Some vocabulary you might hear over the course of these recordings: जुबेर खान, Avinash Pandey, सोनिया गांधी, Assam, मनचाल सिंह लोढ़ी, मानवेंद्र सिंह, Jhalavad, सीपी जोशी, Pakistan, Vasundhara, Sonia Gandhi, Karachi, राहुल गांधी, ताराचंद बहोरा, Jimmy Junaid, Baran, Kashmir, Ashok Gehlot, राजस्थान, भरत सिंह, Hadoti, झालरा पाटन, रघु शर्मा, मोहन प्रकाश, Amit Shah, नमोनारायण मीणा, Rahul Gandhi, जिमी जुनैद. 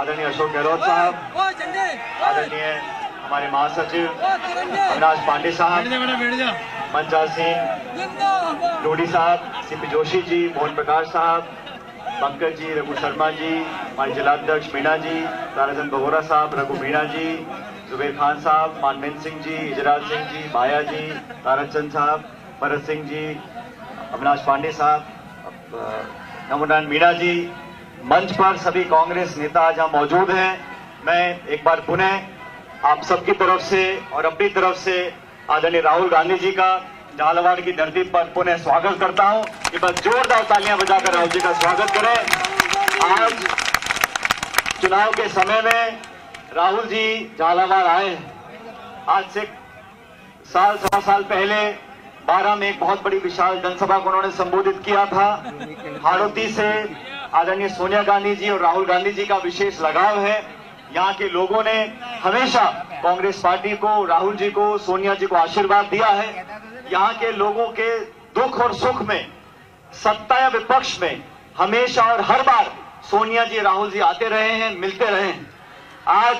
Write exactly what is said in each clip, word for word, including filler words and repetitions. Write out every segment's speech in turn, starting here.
आदरणीय अशोक गहलोत साहब, आदरणीय हमारे महासचिव अविनाश पांडे साहब, मनचाल सिंह लोढ़ी साहब, सीपी जोशी जी, मोहन प्रकाश साहब, पंकज जी, रघु शर्मा जी, हमारे जिलाध्यक्ष मीणा जी, ताराचंद बहोरा साहब, रघु मीणा जी, जुबेर खान साहब, मानवेंद्र सिंह जी, इजराज सिंह जी, माया जी, ताराचंद साहब, भरत सिंह जी, अविनाश पांडे साहब, नमोनारायण मीणा जी, मंच पर सभी कांग्रेस नेता आज यहाँ मौजूद हैं। मैं एक बार पुनः आप सबकी तरफ से और अपनी तरफ से आदरणीय राहुल गांधी जी का झालावाड़ की धरती पर पुनः स्वागत करता हूँ। ये बस जोरदार तालियां बजाकर राहुल जी का स्वागत करें। आज चुनाव के समय में राहुल जी झालावाड़ आए। आज से साल सवा साल पहले बारह में एक बहुत बड़ी विशाल जनसभा को उन्होंने संबोधित किया था। हाड़ौती से आदरणीय सोनिया गांधी जी और राहुल गांधी जी का विशेष लगाव है। यहाँ के लोगों ने हमेशा कांग्रेस पार्टी को, राहुल जी को, सोनिया जी को आशीर्वाद दिया है। यहाँ के लोगों के दुख और सुख में, सत्ता या विपक्ष में हमेशा और हर बार सोनिया जी, राहुल जी आते रहे हैं, मिलते रहे हैं। आज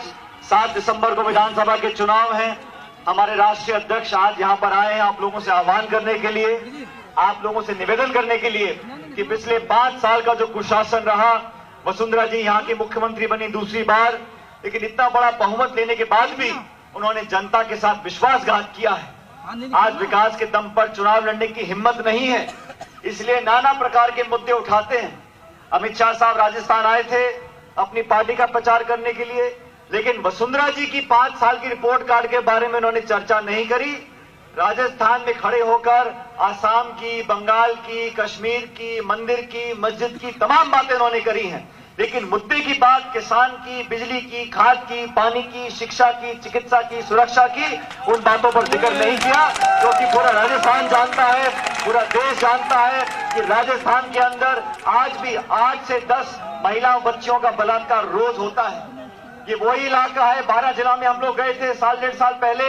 सात दिसंबर को विधानसभा के चुनाव हैं। हमारे राष्ट्रीय अध्यक्ष आज यहाँ पर आए हैं आप लोगों से आह्वान करने के लिए, आप लोगों से निवेदन करने के लिए कि पिछले पांच साल का जो कुशासन रहा, वसुंधरा जी यहाँ की मुख्यमंत्री बनी दूसरी बार, लेकिन इतना बड़ा बहुमत लेने के बाद भी उन्होंने जनता के साथ विश्वासघात किया है। आज विकास के दम पर चुनाव लड़ने की हिम्मत नहीं है, इसलिए नाना प्रकार के मुद्दे उठाते हैं। अमित शाह साहब राजस्थान आए थे अपनी पार्टी का प्रचार करने के लिए, लेकिन वसुंधरा जी की पांच साल की रिपोर्ट कार्ड के बारे में उन्होंने चर्चा नहीं करी। राजस्थान में खड़े होकर आसाम की, बंगाल की, कश्मीर की, मंदिर की, मस्जिद की तमाम बातें उन्होंने करी हैं, लेकिन मुद्दे की बात, किसान की, बिजली की, खाद की, पानी की, शिक्षा की, चिकित्सा की, सुरक्षा की, उन बातों पर जिक्र नहीं किया, क्योंकि पूरा राजस्थान जानता है, पूरा देश जानता है कि राजस्थान के अंदर आज भी आठ से दस महिलाओं बच्चियों का बलात्कार रोज होता है। ये वही इलाका है, बारह जिला में हम लोग गए थे साल डेढ़ साल पहले।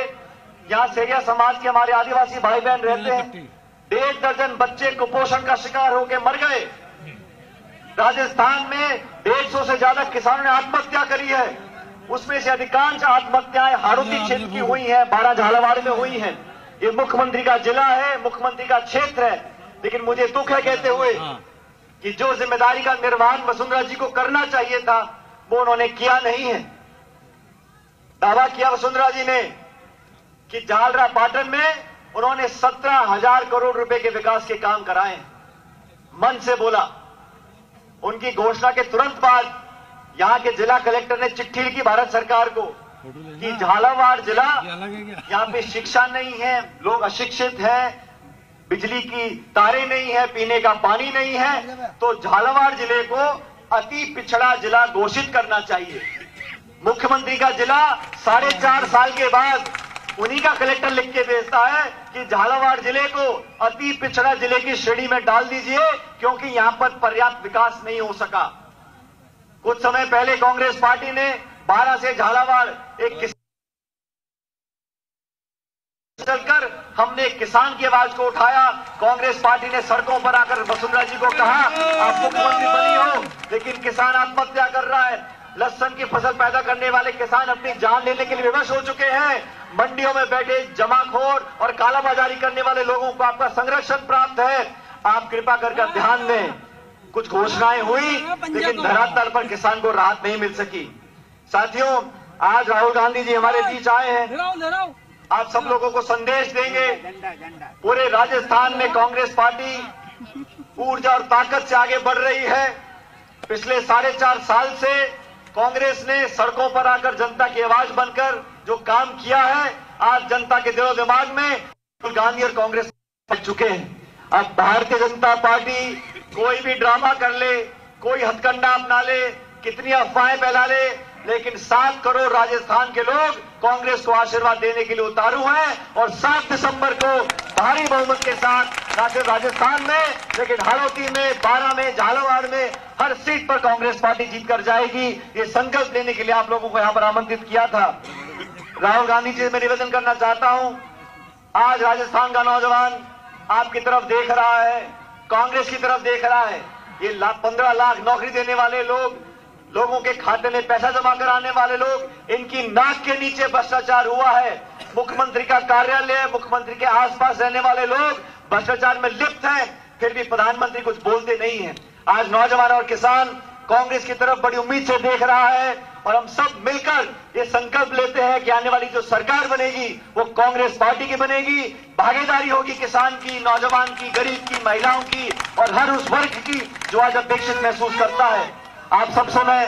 यहाँ सेरिया समाज के हमारे आदिवासी भाई बहन रहते हैं, डेढ़ दर्जन बच्चे कुपोषण का शिकार होकर मर गए। राजस्थान में डेढ़ सौ से ज्यादा किसानों ने आत्महत्या करी है, उसमें से अधिकांश आत्महत्याएं हाड़ौती क्षेत्र की हुई हैं, बारह झालावाड़ में हुई हैं। ये मुख्यमंत्री का जिला है, मुख्यमंत्री का क्षेत्र है, लेकिन मुझे दुख है कहते हुए कि जो जिम्मेदारी का निर्वहन वसुंधरा जी को करना चाहिए था वो उन्होंने किया नहीं है। दावा किया वसुंधरा जी ने कि झालरा पाटन में उन्होंने सत्रह हजार करोड़ रुपए के विकास के काम कराए, मन से बोला। उनकी घोषणा के तुरंत बाद यहाँ के जिला कलेक्टर ने चिट्ठी लिखी भारत सरकार को कि झालावाड़ जिला, यहाँ पे शिक्षा नहीं है, लोग अशिक्षित हैं, बिजली की तारें नहीं है, पीने का पानी नहीं है, तो झालावाड़ जिले को अति पिछड़ा जिला घोषित करना चाहिए। मुख्यमंत्री का जिला साढ़े चार साल के बाद उन्हीं का कलेक्टर लिख के भेजता है कि झालावाड़ जिले को अति पिछड़ा जिले की श्रेणी में डाल दीजिए, क्योंकि यहां पर पर्याप्त विकास नहीं हो सका। कुछ समय पहले कांग्रेस पार्टी ने बारह से झालावाड़ एक किसान कर हमने किसान की आवाज को उठाया। कांग्रेस पार्टी ने सड़कों पर आकर वसुंधरा जी को कहा आप मुख्यमंत्री बनी हो, लेकिन किसान आत्महत्या कर रहा है, लहसुन की फसल पैदा करने वाले किसान अपनी जान लेने के लिए विवश हो चुके हैं, मंडियों में बैठे जमाखोर और कालाबाजारी करने वाले लोगों को आपका संरक्षण प्राप्त है, आप कृपा करके ध्यान दें। कुछ घोषणाएं हुई, लेकिन धरातल पर किसान को राहत नहीं मिल सकी। साथियों, आज राहुल गांधी जी हमारे बीच आए हैं, आप सब लोगों को संदेश देंगे। पूरे राजस्थान में कांग्रेस पार्टी ऊर्जा और ताकत से आगे बढ़ रही है। पिछले साढ़े चार साल से कांग्रेस ने सड़कों पर आकर जनता की आवाज बनकर जो काम किया है, आज जनता के दिलो दिमाग में राहुल गांधी और कांग्रेस बन चुके हैं। अब भारतीय जनता पार्टी कोई भी ड्रामा कर ले, कोई हथकंडा अपना ले, कितनी अफवाहें फैला ले, लेकिन सात करोड़ राजस्थान के लोग कांग्रेस को आशीर्वाद देने के लिए उतारू हैं और सात दिसंबर को भारी बहुमत के साथ न सिर्फ राजस्थान में, लेकिन हाड़ौती में, बारा में, झालावाड़ में हर सीट पर कांग्रेस पार्टी जीतकर जाएगी। ये संकल्प लेने के लिए आप लोगों को यहाँ पर आमंत्रित किया था। राहुल गांधी जी से मैं निवेदन करना चाहता हूँ, आज राजस्थान का नौजवान आपकी तरफ देख रहा है, कांग्रेस की तरफ देख रहा है। ये पंद्रह लाख नौकरी देने वाले लोग लोगों के खाते में पैसा जमा कराने वाले लोग, इनकी नाक के नीचे भ्रष्टाचार हुआ है। मुख्यमंत्री का कार्यालय, मुख्यमंत्री के आसपास रहने वाले लोग भ्रष्टाचार में लिप्त हैं, फिर भी प्रधानमंत्री कुछ बोलते नहीं हैं। आज नौजवान और किसान कांग्रेस की तरफ बड़ी उम्मीद से देख रहा है और हम सब मिलकर ये संकल्प लेते हैं कि आने वाली जो सरकार बनेगी वो कांग्रेस पार्टी की बनेगी। भागीदारी होगी किसान की, नौजवान की, गरीब की, महिलाओं की और हर उस वर्ग की जो आज अपेक्षित महसूस करता है। आप सबसे मैं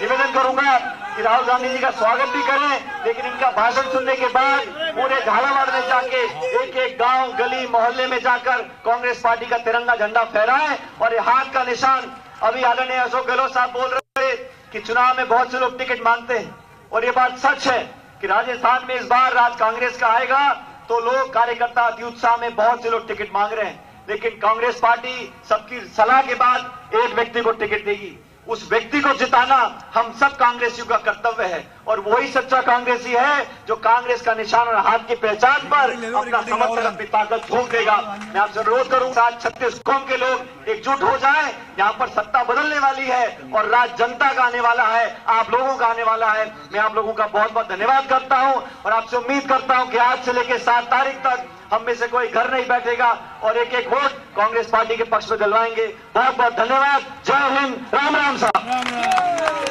निवेदन करूंगा कि राहुल गांधी जी का स्वागत भी करें, लेकिन इनका भाषण सुनने के बाद पूरे झालावाड़ में जाके एक एक गांव, गली, मोहल्ले में जाकर कांग्रेस पार्टी का तिरंगा झंडा फहराएं और ये हाथ का निशान। अभी आदरणीय अशोक गहलोत साहब बोल रहे थे कि चुनाव में बहुत से लोग टिकट मांगते हैं और ये बात सच है कि राजस्थान में इस बार राज कांग्रेस का आएगा तो लोग, कार्यकर्ता अति उत्साह में बहुत से लोग टिकट मांग रहे हैं, लेकिन कांग्रेस पार्टी सबकी सलाह के बाद एक व्यक्ति को टिकट देगी। उस व्यक्ति को जिताना हम सब कांग्रेसियों का कर्तव्य है और वही सच्चा कांग्रेसी है जो कांग्रेस का निशान और हाथ की पहचान पर अपना समर्थन, अपनी ताकत झोंक देगा। मैं आपसे अनुरोध करूंगा आज छत्तीस कौम के लोग एकजुट हो जाएं। यहाँ पर सत्ता बदलने वाली है और राज जनता का आने वाला है, आप लोगों का आने वाला है। मैं आप लोगों का बहुत बहुत धन्यवाद करता हूँ और आपसे उम्मीद करता हूँ कि आज से लेकर सात तारीख तक हम में से कोई घर नहीं बैठेगा और एक एक वोट कांग्रेस पार्टी के पक्ष में डलवाएंगे। बहुत बहुत धन्यवाद। जय हिंद। राम राम साहब।